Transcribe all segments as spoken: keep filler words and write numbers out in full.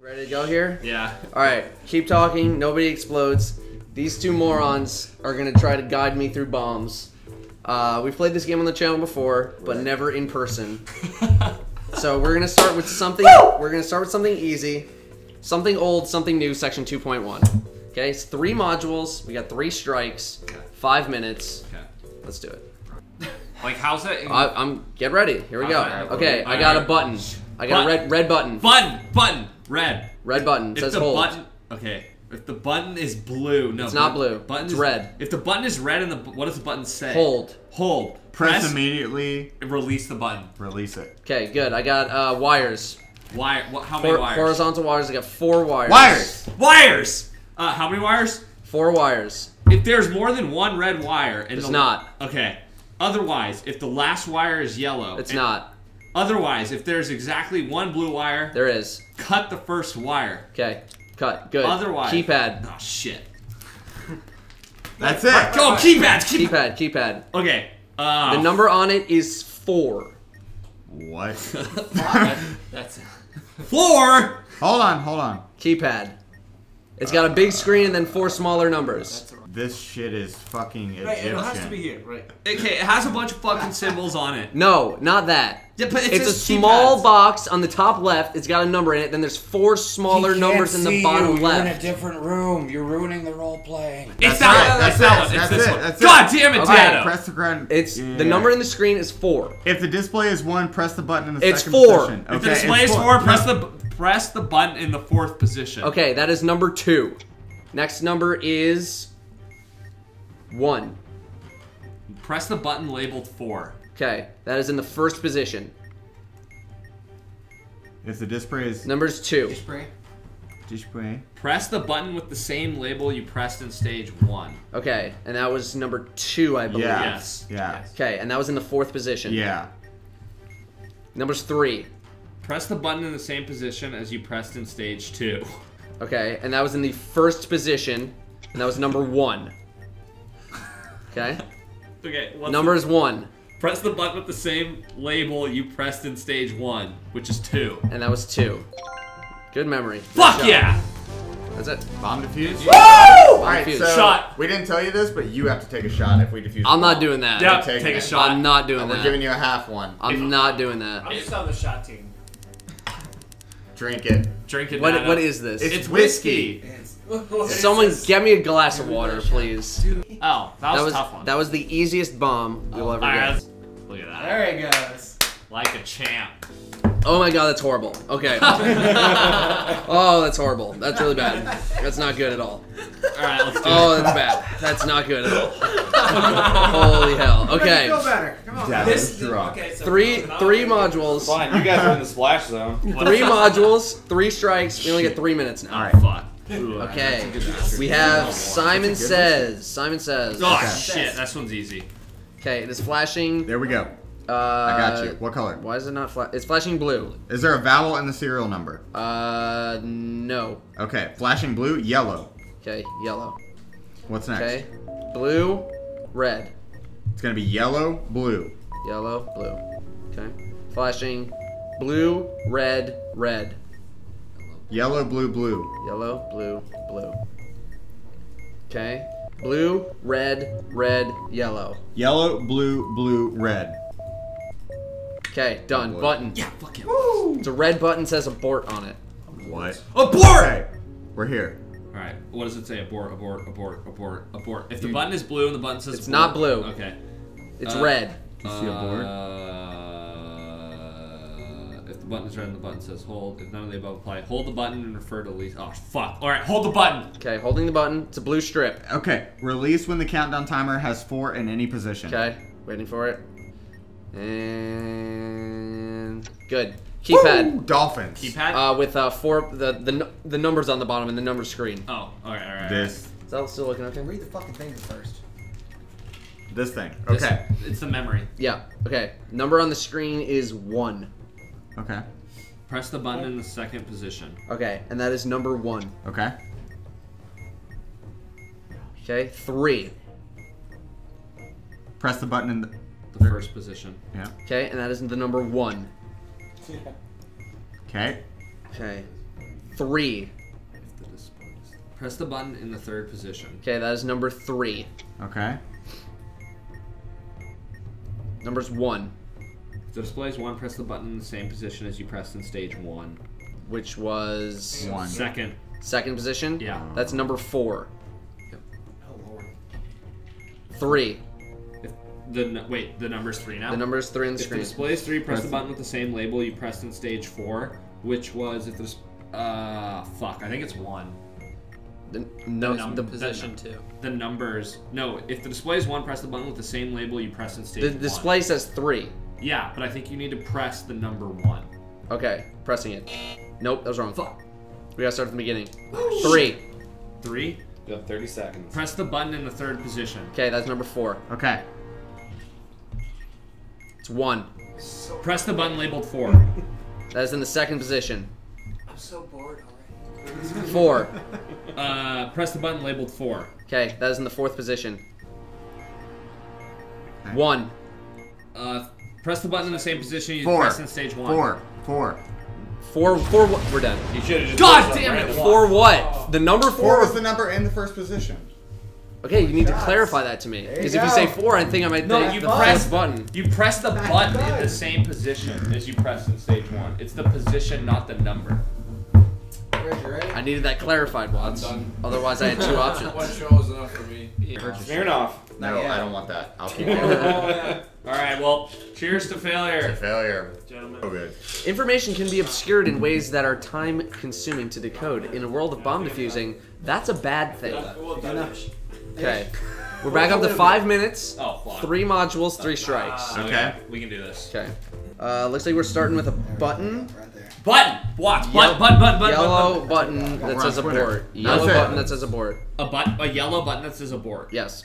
Ready to go here? Yeah. Alright, keep talking, nobody explodes. These two morons are gonna try to guide me through bombs. Uh, we've played this game on the channel before, but never in person. So we're gonna start with something we're gonna start with something easy. Something old, something new, section two point one. Okay, it's three modules, we got three strikes, okay. five minutes. Okay. Let's do it. Like, how's that? I, I'm, get ready, here we go. Right, okay, I got right. a button. I got button. a red, red button. Button, button, red. Red button, it says hold. Button, okay, if the button is blue, no. It's not blue, button it's is, red. If the button is red, and the what does the button say? Hold. Hold. Press, Press immediately. Release the button. Release it. Okay, good, I got uh, wires. Wire, what, how many four, wires? Horizontal wires, I got four wires. Wires! Wires! Uh, how many wires? Four wires. If there's more than one red wire. And it's the, not. Okay. Otherwise, if the last wire is yellow. It's not. Otherwise, if there's exactly one blue wire. There is. Cut the first wire. Okay. Cut. Good. Otherwise. Keypad. Oh, shit. That's it. Go, keypad, keypad. Keypad, keypad. Okay. Uh, the number on it is four. What? Five. That's it. Four? Hold on, hold on. Keypad. It's got a big screen and then four smaller numbers. That's right. This shit is fucking Egyptian. Right, it has to be here, right? Okay, it has a bunch of fucking symbols on it. No, not that. Yeah, but it's, it's a small pads. box on the top left. It's got a number in it. Then there's four smaller numbers in the bottom you. left. You're in a different room. You're ruining the role playing. It's that. That's that one. It's this one. God damn it, Datto. Press the ground. It's yeah. the number in the screen is four. If the display is one, press the button in the it's second four. position. Okay, if the display it's is four, four press no. the. Press the button in the fourth position. Okay, that is number two. Next number is one. Press the button labeled four. Okay, that is in the first position. If the display is... Number's two. Display. Display. Press the button with the same label you pressed in stage one. Okay, and that was number two, I believe. Yes. Yeah. Okay, and that was in the fourth position. Yeah. Number's three. Press the button in the same position as you pressed in stage two. Okay, and that was in the first position, and that was number one. Okay? Okay. Number is one. Press the button with the same label you pressed in stage one, which is two. And that was two. Good memory. Fuck yeah! That's it. Bomb defuse. Woo! Alright, so shot. We didn't tell you this, but you have to take a shot if we defuse. I'm not doing that. Yeah, take, take a shot. I'm not doing that. We're giving you a half one. I'm not doing that. I'm just on the shot team. Drink it. Drink it. What, what is this? It's, it's whiskey. whiskey. Someone it's get me a glass of water, please. Oh, that was, that was a tough one. That was the easiest bomb you'll oh, ever get. Look at that. There it goes. Like a champ. Oh my god, that's horrible. Okay. Oh, that's horrible. That's really bad. That's not good at all. All right, let's do oh, it. that's bad. That's not good at all. Holy hell. Okay. Go better. Come on. That this is drunk. Okay, so three, three modules. Fine, you guys are in the splash zone. Three modules, three strikes. We only get three minutes now. All right. Fuck. Ooh, okay. We have Simon Says. Simon Says. Oh, okay. Shit. That one's easy. Okay, it is flashing. There we go. Uh, I got you. What color? Why is it not flashing? It's flashing blue. Is there a vowel in the serial number? Uh, no. Okay, flashing blue, yellow. Okay, yellow. What's next? Okay, blue, red. It's gonna be yellow, blue. Yellow, blue. Okay. Flashing blue, red, red. Yellow, blue, blue. Yellow, blue, blue. Okay. Blue, red, red, yellow. Yellow, blue, blue, red. Okay, done. Abort. Button. Yeah, fuck it. Woo. It's a red button, says abort on it. What? Abort! Okay, we're here. Alright, what does it say? Abort, abort, abort, abort, abort. If the button is blue and the button says it's abort. Not blue. Okay. It's uh, red. Do you see abort? Uh, if the button is red and the button says hold, if none of the above apply, hold the button and refer to release. Oh, fuck. Alright, hold the button. Okay, holding the button. It's a blue strip. Okay, release when the countdown timer has four in any position. Okay, waiting for it. And good keypad. Woo! Dolphins. Keypad. Uh, with uh, four the the the numbers on the bottom and the number screen. Oh, all right, all right. This. Is that still looking okay? Read the fucking thing first. This thing. Okay. This, it's the memory. Yeah. Okay. Number on the screen is one. Okay. Press the button in the second position. Okay, and that is number one. Okay. Okay. Three. Press the button in the. The first position. Yeah. Okay, and that is the number one. Okay. Okay. three. If the display is... Press the button in the third position. Okay, that is number three. Okay. Number's one. If the display is one, press the button in the same position as you pressed in stage one. Which was... One. Second. Second position? Yeah. That's number four. Yep. Oh, Lord. Three. If the Wait, the number's three now? The number's three on the if screen. If the display is three, press, press the button with the same label you pressed in stage four, which was... if there's uh Fuck, I think it's one. The, no, the, the position the, two. The numbers... No, if the display is one, press the button with the same label you pressed in stage the one. The display says three. Yeah, but I think you need to press the number one. Okay, pressing it. Nope, that was wrong. Fuck. We gotta start from the beginning. Three. Three? You have thirty seconds. Press the button in the third position. Okay, that's number four. Okay. It's one. So press the button labeled four. That is in the second position. I'm so bored already. Four. Uh, press the button labeled four. Okay, that is in the fourth position. Okay. One. Uh, press the button in the same position you press in stage one. Four. Four. Four, four, what? We're done. You should have just God damn it! Four what? Oh. The number four? Four was the number in the first position. Okay, you need God. to clarify that to me. Because if you say four, I think I might no, think you the press button. You press the button God. in the same position as you pressed in stage one. It's the position, not the number. I needed that clarified, Watts. Otherwise, I had two options. One show was enough for me. Smirnoff. No, yeah. I don't want that. I'll keep it. Oh, yeah. All right, well, cheers to failure. To failure. Gentlemen. Oh, good. Information can be obscured in ways that are time-consuming to decode. In a world of bomb defusing, that's a bad thing. Okay. We're back up to five minutes, three modules, three strikes. Okay. We can do this. Okay. Uh, looks like we're starting with a button. Button! Watch! Button, button, button, button. Yellow button that says abort. Yellow button that says abort. A button, a yellow button that says abort. Yes.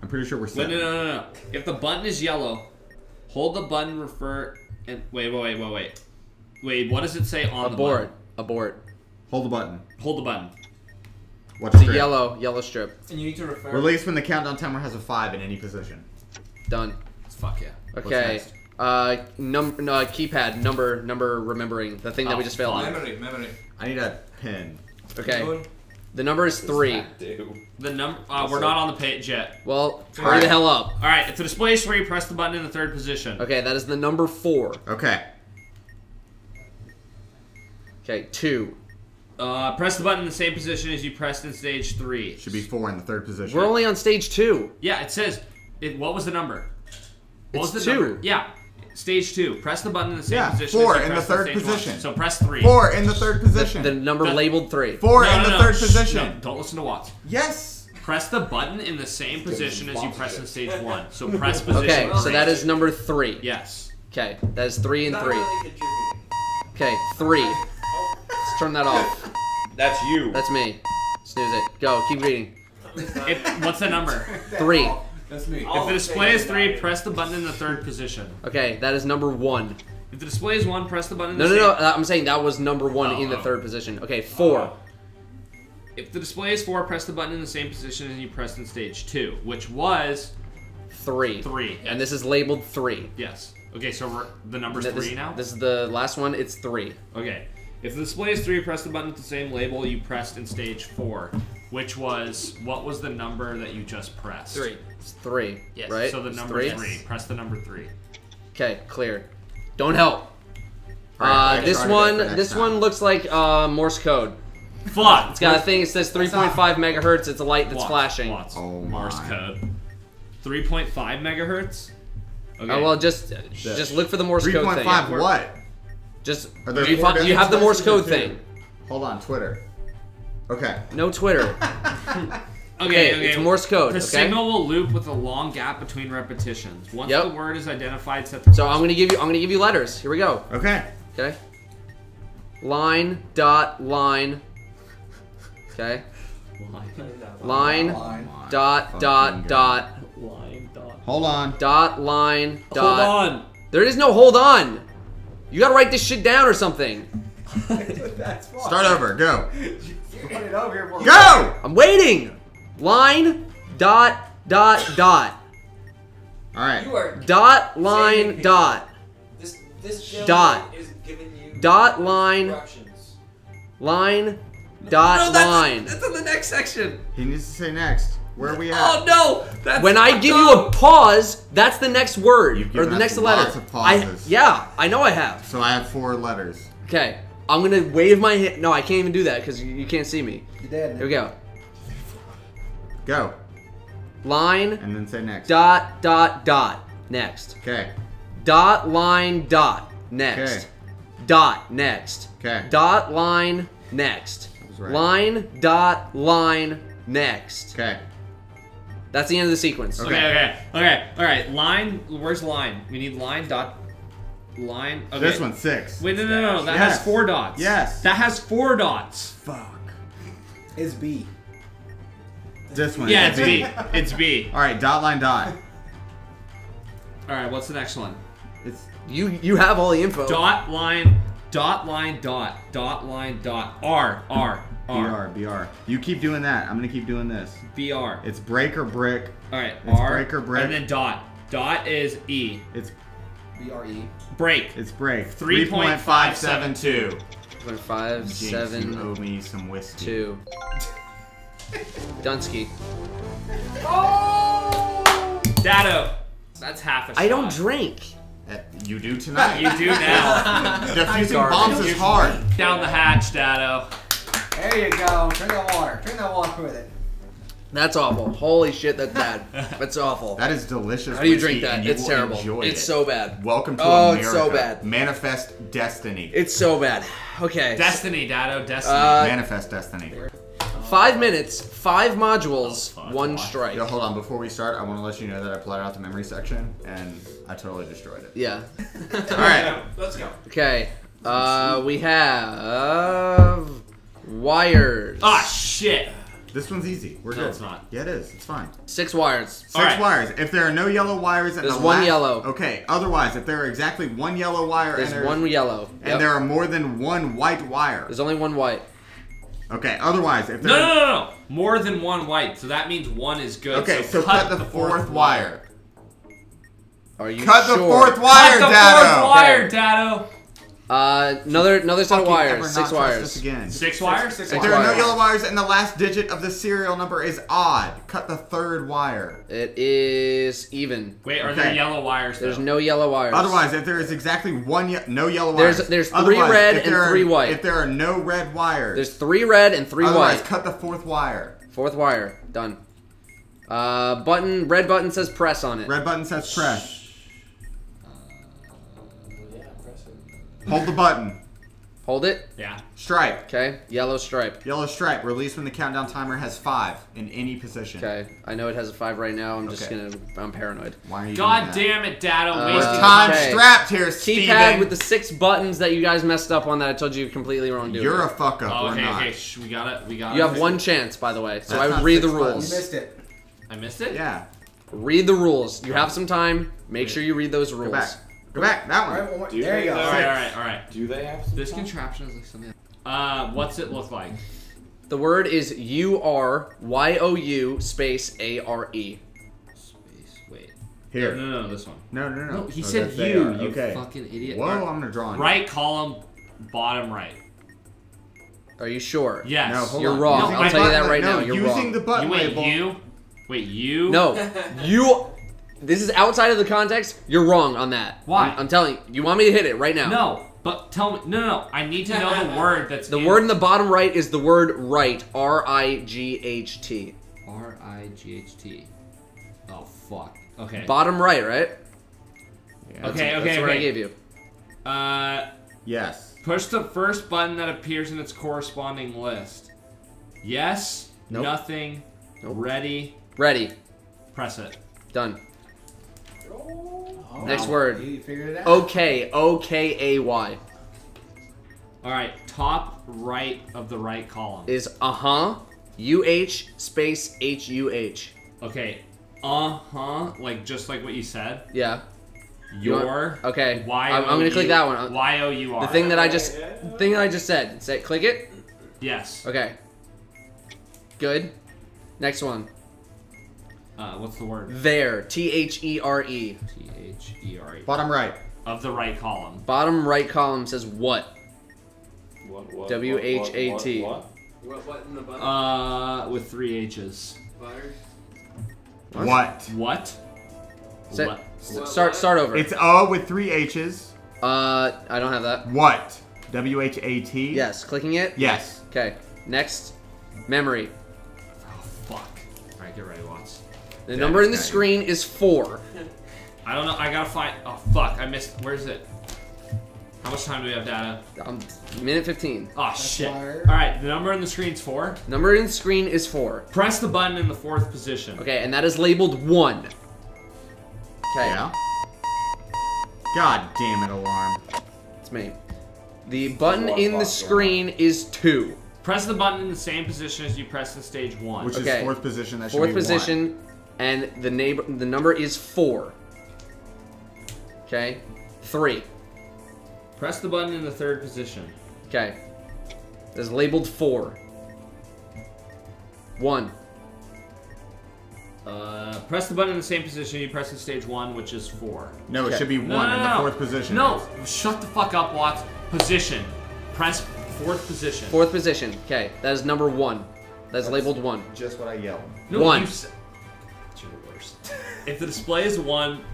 I'm pretty sure we're set. No, no, no, no. If the button is yellow, hold the button, refer, and wait, wait, wait, wait, wait. Wait, what does it say on the button? Abort. Abort. Hold the button. Hold the button. What's the yellow, yellow strip? And you need to refer. Release when the countdown timer has a five in any position. Done. Fuck yeah. Okay. Uh, num no, keypad, number, number remembering, the thing that oh, we just failed on. Memory, memory. I need a pen. Okay. The number is three. The number, uh, we're not on the page yet. Well, hurry right. the hell up. All right, if the display is three, press the button in the third position. Okay, that is the number four. Okay. Okay, two. Uh, press the button in the same position as you pressed in stage three. Should be four in the third position. We're only on stage two. Yeah, it says, it, what was the number? What it's was the two. Number? Yeah. Stage two. Press the button in the same yeah, position. Four in the third position. One. So press three. Four in the third position. The, the number the, labeled three. Four no, in no, the no. third Shh, position. No, don't listen to Watts. Yes. Press the button in the same position as you press in stage one. So press position. Okay, so that is number three. Yes. Okay, that is three and three. Okay, three. Let's turn that off. That's you. That's me. Snooze it. Go. Keep reading. If, what's the number? Three. That's me. If the display is three, press the button in the third position. Okay, that is number one. If the display is one, press the button in the third position. No, no, no, I'm saying that was number one oh, in the oh. third position. Okay, four. Oh. If the display is four, press the button in the same position as you pressed in stage two, which was... Three. Three. And this is labeled three. Yes. Okay, so we're, the number's this, three now? This is the last one, it's three. Okay. If the display is three, press the button with the same label you pressed in stage four. Which was, what was the number that you just pressed? Three. It's three, yes. right? So the number three? three. Press the number three. Okay, clear. Don't help. Right, uh, this one this time. one looks like uh, Morse code. Fuck. It's got a thing, it says three point five megahertz, it's a light that's Watts, flashing. Watts. Oh my. Morse code. three point five megahertz? Okay. Oh, well, just the, just look for the Morse code thing. three point five what? Just, do you, you have the Morse code thing. Hold on, Twitter. Okay. No Twitter. okay, okay, okay. It's Morse code. The okay? signal will loop with a long gap between repetitions. Once yep. the word is identified, set the So I'm gonna give you I'm gonna give you letters. Here we go. Okay. Okay. Line dot line. Okay. Line, line dot dot dot. Line dot. Hold on. Dot line dot. Hold on. There is no hold on. You gotta write this shit down or something. That's Start over. Go. It over more Go! I'm waiting! Line, dot, dot, dot. Alright. Dot, line, dot. This, this dot. Is giving you Dot, line, line, dot, no, that's, line. That's in the next section. He needs to say next. Where are we at? Oh, no! That's when I give you a pause, that's the next word. You've given or the next letter. Lots of pauses. I, yeah, I know I have. So I have four letters. Okay. I'm going to wave my hand. No, I can't even do that because you, you can't see me. You're dead. Here we go. Go. Line. And then say next. Dot, dot, dot. Next. Okay. Dot, line, dot. Next. Okay. Dot, next. Okay. Dot, line, next. That was right. Line, dot, line, next. Okay. That's the end of the sequence. Okay, okay, okay. okay. All right, line, where's line? We need line, dot, line. Okay. This one's six. Wait, no, no, no, no. That yes. has four dots. Yes. That has four dots. Fuck. It's B. This one. Yeah, it's B. B. It's B. All right, dot, line, dot. All right, what's the next one? It's you. You have all the info. Dot, line, dot, line, dot, dot, line, dot. R, R. R. B R, B R. You keep doing that. I'm gonna keep doing this. B R. It's break or brick. Alright, R. Break or brick. And then dot. Dot is E. It's B R E. Break. It's break. three point five seven two. three point five seven two. You owe me some whiskey. Two. Dunsky. Oh! Datto. That's half a shot. I don't drink. Uh, you do tonight. You do now. Defusing bombs is hard. Down the hatch, Datto. There you go. Drink that water. Drink that water with it. That's awful. Holy shit, that's bad. That's awful. That is delicious. How do you drink that? It's terrible. It's it. so bad. Welcome to oh, America. Oh, it's so bad. Manifest Destiny. It's so bad. Okay. Destiny, Datto. Destiny. Uh, Manifest Destiny. Five minutes, five modules, oh, one strike. Yo, hold on. Before we start, I want to let you know that I plotted out the memory section, and I totally destroyed it. Yeah. All right. Let's go. Okay. Uh, we have... Uh, wires. Ah, oh, shit. This one's easy. We're no, good. It's not. Yeah, it is. It's fine. Six wires. Six right. wires. If there are no yellow wires, and there's the one last, yellow. Okay. Otherwise, if there are exactly one yellow wire, there's and there's one yellow, and yep. there are more than one white wire, there's only one white. Okay. Otherwise, if there no, are... no, no, no, more than one white, so that means one is good. Okay. So, so cut, cut the, the fourth, fourth wire. wire. Are you cut sure? the fourth wire, cut Datto. the fourth wire, Datto. Uh, another another set of wires. Six wires. Again. Six wires. Six, six, six wires. If there are no yellow wires and the last digit of the serial number is odd, cut the third wire. It is even. Wait, are okay. there yellow wires? Though? There's no yellow wires. Otherwise, if there is exactly one, ye no yellow wires. There's there's Otherwise, three red and are, three white. If there are no red wires, there's three red and three Otherwise, white. Cut the fourth wire. Fourth wire. Done. Uh, button. Red button says press on it. Red button says press. Shh. Hold the button. Hold it? Yeah. Stripe. Okay. Yellow stripe. Yellow stripe. Release when the countdown timer has five in any position. Okay. I know it has a five right now. I'm okay. just gonna... I'm paranoid. Why are you God damn it, Datto. Uh, time okay. strapped here, Steven. Keypad with the six buttons that you guys messed up on that I told you completely wrong doing. You're a fuck up. Oh, okay, not. okay. Shh, we got it. We got it. You have one chance, by the way. So That's I would read the rules. Buttons. You missed it. I missed it? Yeah. Read the rules. You have some time. Make sure you read those rules. Go back. Go back, that one. All right, do there you go. All right, all right, all right. Do they have some This time? contraption is like something. Uh, what's it look like? The word is U R Y O U space A R E. Space, wait. Here. No, no, no, this one. No, no, no. no he oh, said you, you okay. fucking idiot. Whoa, I'm gonna draw on Right you. column, bottom right. Are you sure? Yes. No, hold You're on. wrong. No, I'll tell you that right no, now. You're using wrong. Using the button you, Wait, label. you? Wait, you? No, you... This is outside of the context. You're wrong on that. Why? I'm, I'm telling you. You want me to hit it right now? No, but tell me. No, no, no. I need to know the word that's The in. word in the bottom right is the word right. R I G H T. R I G H T. Oh, fuck. Okay. Bottom right, right? Yeah, okay, that's, okay, That's what okay. I gave you. Uh, yes. Push the first button that appears in its corresponding list. Yes. Nope. Nothing. Nope. Ready. Ready. Press it. Done. Oh, Next word. You figured it out. Okay. O K A Y. All right. Top right of the right column. Is uh-huh. U H space H U H. Okay. Uh-huh. Like just like what you said? Yeah. Your. Okay. Y O U. I'm, I'm going to click that one. Y O U R. The thing that I just, thing that I just said. Say, click it? Yes. Okay. Good. Next one. Uh, what's the word? There. T H E R E. T H E R E. Bottom right. Of the right column. Bottom right column says what? What, what, W H A T. What, what, what? What in the butter? Uh, with three H's. Butter? What? What? Set, what? What? Start, start over. It's O with three H's. Uh, I don't have that. What? W H A T? Yes. Clicking it? Yes. Okay. Next. Memory. Oh, fuck. Alright, get ready, Watts. The yeah, number in the screen is four. I don't know. I gotta find... Oh, fuck. I missed... Where's it? How much time do we have, Data? Um, minute fifteen. Oh, that's shit. Alright, the number on the screen is four. Number in the screen is four. Press the button in the fourth position. Okay, and that is labeled one. Okay. Yeah. God damn it, alarm. It's me. The button in the screen is two. Press the button in the same position as you pressed in stage one. Which okay. is fourth position. That fourth should be position, one. And the, neighbor, the number is four. Okay. Three. Press the button in the third position. Okay. It's labeled four. One. Uh, press the button in the same position you press in stage one, which is four. No, okay. It should be one no, no, no, in the no. fourth position. No, shut the fuck up, Watts. Position. Press fourth position. Fourth position. Okay, that is number one. That is That's labeled one. Just what I yelled. No, one. You're the worst. If the display is one,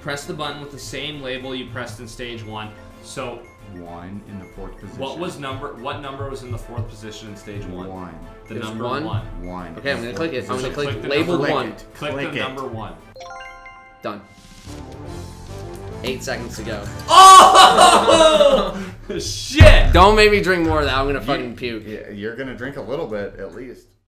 press the button with the same label you pressed in stage one. So one in the fourth position. What was number? What number was in the fourth position in stage one? One. The it's number one. One. one. Okay, I'm gonna click it. I'm gonna click, click label one. It. Click, click the it. number one. Done. Eight seconds to go. Oh shit! Don't make me drink more of that. I'm gonna fucking you, puke. Yeah, you're gonna drink a little bit at least.